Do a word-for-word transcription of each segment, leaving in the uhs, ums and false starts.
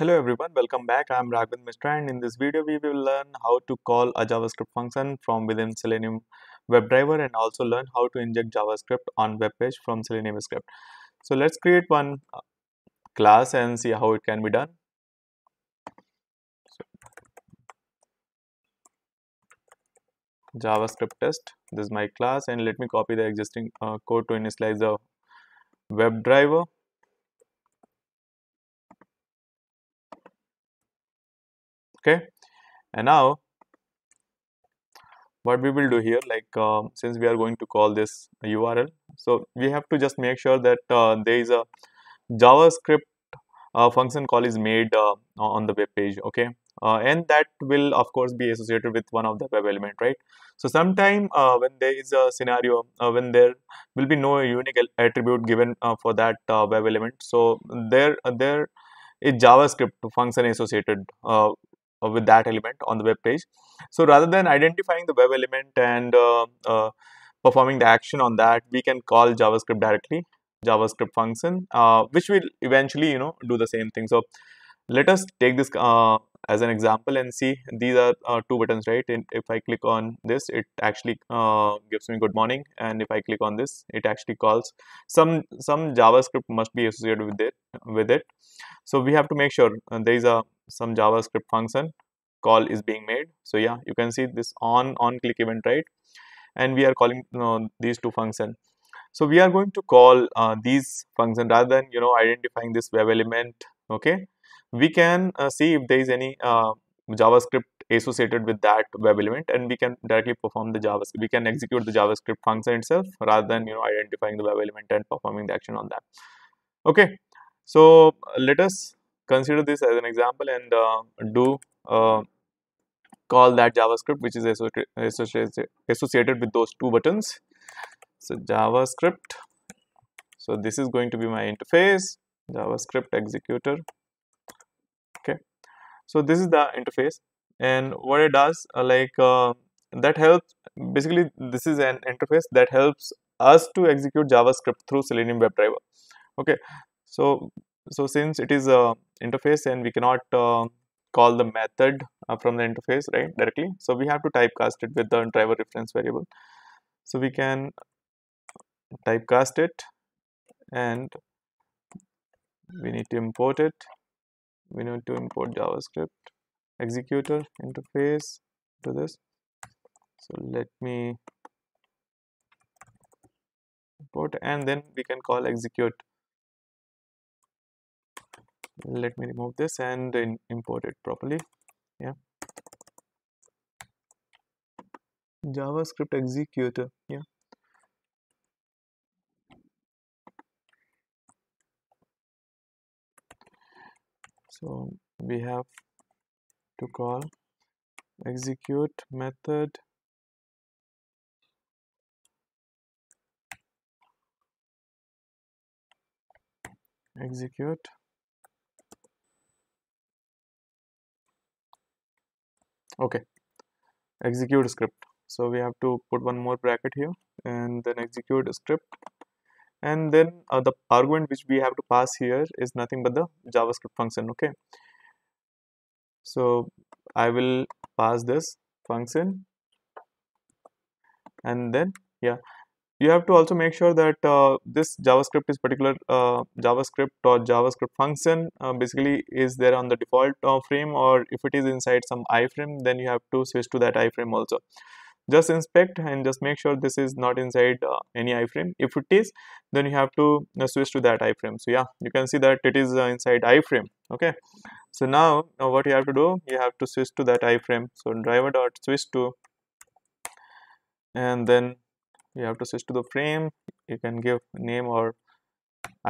Hello everyone, welcome back. I am Raghu Mishra, and in this video we will learn how to call a JavaScript function from within Selenium WebDriver and also learn how to inject JavaScript on web page from Selenium script. So let's create one class and see how it can be done. JavaScript test, this is my class, and let me copy the existing uh, code to initialize the WebDriver. Okay, and now what we will do here, like uh, since we are going to call this U R L, so we have to just make sure that uh, there is a JavaScript uh, function call is made uh, on the web page, okay, uh, and that will of course be associated with one of the web element, right? So sometime uh, when there is a scenario uh, when there will be no unique attribute given uh, for that uh, web element, so there uh, there is JavaScript function associated uh, with that element on the web page. So rather than identifying the web element and uh, uh, performing the action on that, we can call JavaScript directly, JavaScript function, uh, which will eventually, you know, do the same thing. So let us take this uh, as an example and see. These are uh, two buttons, right? And if I click on this, it actually uh, gives me good morning, and if I click on this, it actually calls some some JavaScript must be associated with it with it. So we have to make sure uh, there is a some JavaScript function call is being made. So yeah, you can see this on on click event, right? And we are calling you know, these two functions. So we are going to call uh, these function rather than you know identifying this web element. Okay, we can uh, see if there is any uh, JavaScript associated with that web element, and we can directly perform the JavaScript. We can execute the JavaScript function itself rather than you know identifying the web element and performing the action on that. Okay, so let us consider this as an example and uh, do uh, call that JavaScript which is associated associated with those two buttons. So JavaScript, so this is going to be my interface, JavaScript executor. Okay, so this is the interface, and what it does uh, like uh, that helps, basically this is an interface that helps us to execute JavaScript through Selenium WebDriver. Okay, so So since it is a interface and we cannot uh, call the method uh, from the interface, right, directly, so we have to typecast it with the driver reference variable. So we can typecast it, and we need to import it. We need to import JavaScript executor interface to this. So let me import, and then we can call execute. Let me remove this and then import it properly. Yeah, JavaScript executor. Yeah, so we have to call execute method. Execute. Okay, execute script. So we have to put one more bracket here and then execute script, and then uh, the argument which we have to pass here is nothing but the JavaScript function. Okay, so I will pass this function, and then yeah, you have to also make sure that uh, this JavaScript is particular uh, JavaScript or JavaScript function uh, basically is there on the default uh, frame, or if it is inside some iframe, then you have to switch to that iframe also. Just inspect and just make sure this is not inside uh, any iframe. If it is, then you have to uh, switch to that iframe. So yeah, you can see that it is uh, inside iframe. Okay, so now uh, what you have to do, you have to switch to that iframe. So driver dot switch to, and then you have to switch to the frame. You can give name or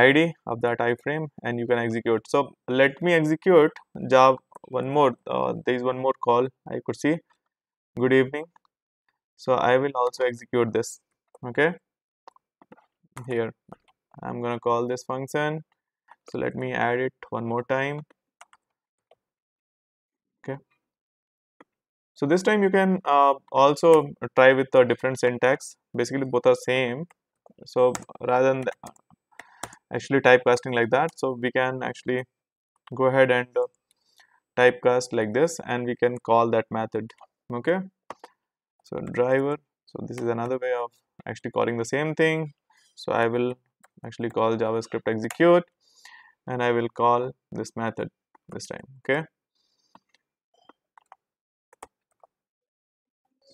I D of that iframe, and you can execute. So let me execute Java one more. Uh, there is one more call I could see. Good evening. So I will also execute this. Okay. Here I'm gonna call this function. So let me add it one more time. Okay. So this time you can uh, also try with a different syntax. Basically both are same, so rather than actually typecasting like that, so we can actually go ahead and uh, typecast like this, and we can call that method. Okay, so driver, so this is another way of actually calling the same thing. So I will actually call JavaScript execute, and I will call this method this time. Okay,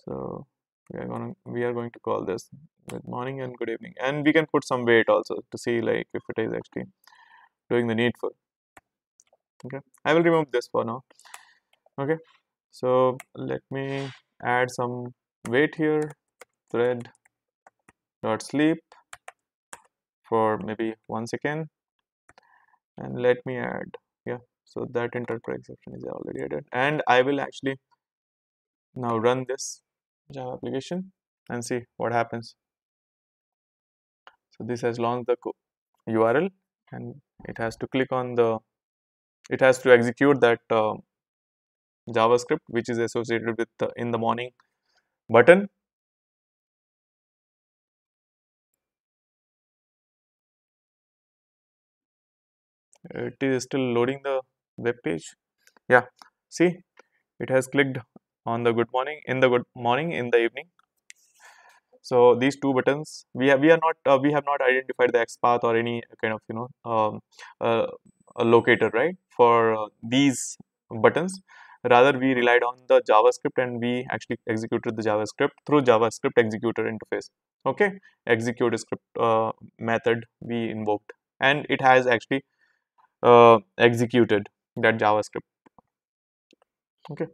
so we are going to, we are going to call this good morning and good evening, and we can put some weight also to see like if it is actually doing the needful. Okay, I will remove this for now. Okay, so let me add some weight here, thread dot sleep for maybe one second, and let me add, yeah, so that interpreter exception is already added, and I will actually now run this Java application and see what happens. So this has launched the U R L, and it has to click on the, it has to execute that uh, JavaScript which is associated with the in the morning button. It is still loading the web page. Yeah, see, it has clicked on the good morning, in the good morning, in the evening. So these two buttons, we have we are not uh, we have not identified the X path or any kind of, you know, um, uh, a locator, right, for uh, these buttons. Rather, we relied on the JavaScript, and we actually executed the JavaScript through JavaScript executor interface. Okay, execute script uh, method we invoked, and it has actually uh, executed that JavaScript. Okay,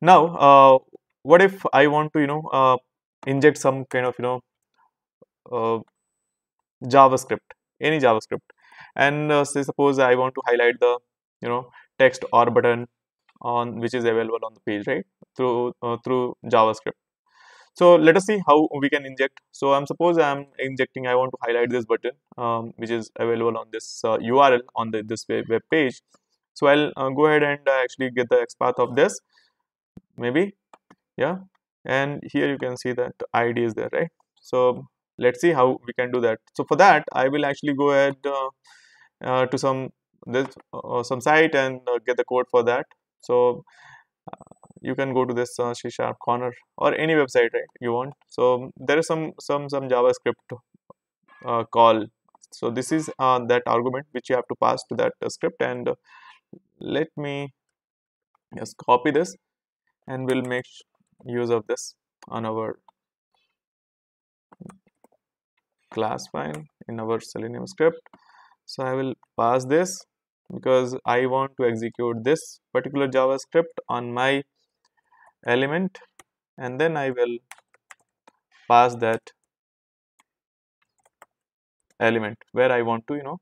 now uh, what if I want to, you know, uh, inject some kind of, you know, uh, JavaScript, any JavaScript, and uh, say suppose I want to highlight the, you know, text or button on which is available on the page, right, through uh, through JavaScript. So let us see how we can inject. So I'm suppose I'm injecting, I want to highlight this button um, which is available on this uh, U R L on the this web page. So I'll uh, go ahead and uh, actually get the XPath of this, maybe, yeah, and here you can see that I D is there, right? So let's see how we can do that. So for that, I will actually go ahead uh, uh, to some this uh, some site and uh, get the code for that. So uh, you can go to this uh, C Sharp Corner or any website, right, you want. So there is some some some JavaScript uh, call. So this is uh, that argument which you have to pass to that uh, script, and uh, let me just copy this, and we'll make use of this on our class file in our Selenium script. So I will pass this because I want to execute this particular JavaScript on my element, and then I will pass that element where I want to, you know,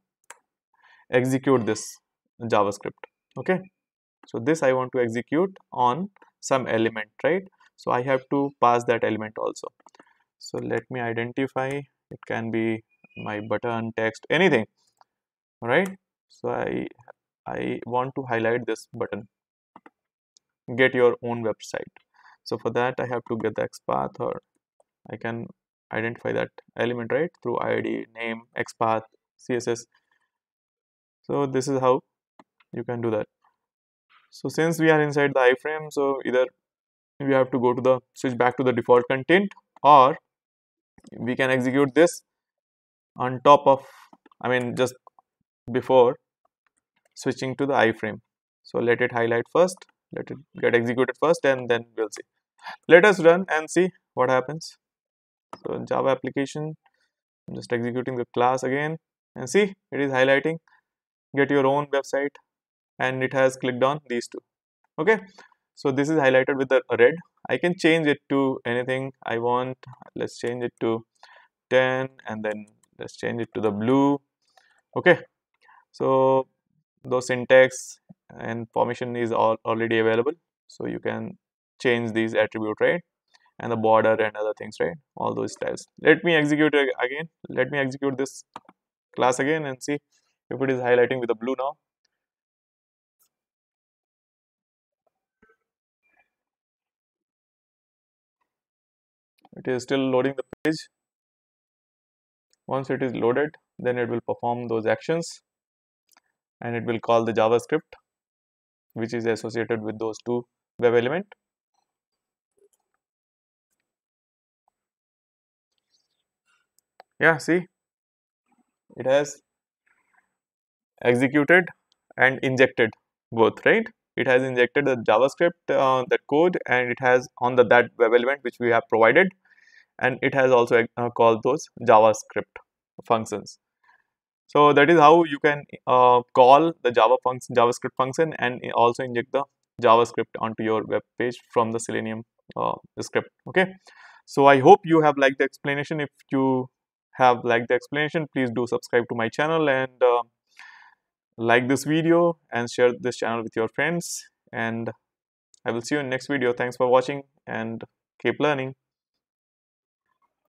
execute this JavaScript. Okay, so this I want to execute on some element, right? So I have to pass that element also. So let me identify. It can be my button, text, anything. All right. So I I want to highlight this button. Get your own website. So for that I have to get the XPath, or I can identify that element, right, through I D, name, XPath, C S S. So this is how you can do that. So since we are inside the iframe, so either we have to go to the switch back to the default content, or we can execute this on top of, I mean, just before switching to the iframe. So let it highlight first, let it get executed first, and then we'll see. Let us run and see what happens. So in Java application, I'm just executing the class again, and see, it is highlighting get your own website, and it has clicked on these two. Okay, so this is highlighted with the red. I can change it to anything I want. Let's change it to ten, and then let's change it to the blue. Okay, so those syntax and permission is all already available, so you can change these attribute, right, and the border and other things, right, all those styles. Let me execute again, let me execute this class again and see if it is highlighting with the blue now. It is still loading the page. Once it is loaded, then it will perform those actions, and it will call the JavaScript which is associated with those two web element. Yeah, see, it has executed and injected both, right? It has injected the JavaScript, uh, that code, and it has on the that web element which we have provided, and it has also uh, called those JavaScript functions. So that is how you can uh, call the Java function, JavaScript function, and also inject the JavaScript onto your web page from the Selenium uh, script. Okay. So I hope you have liked the explanation. If you have liked the explanation, please do subscribe to my channel and uh, like this video and share this channel with your friends. And I will see you in next video. Thanks for watching and keep learning.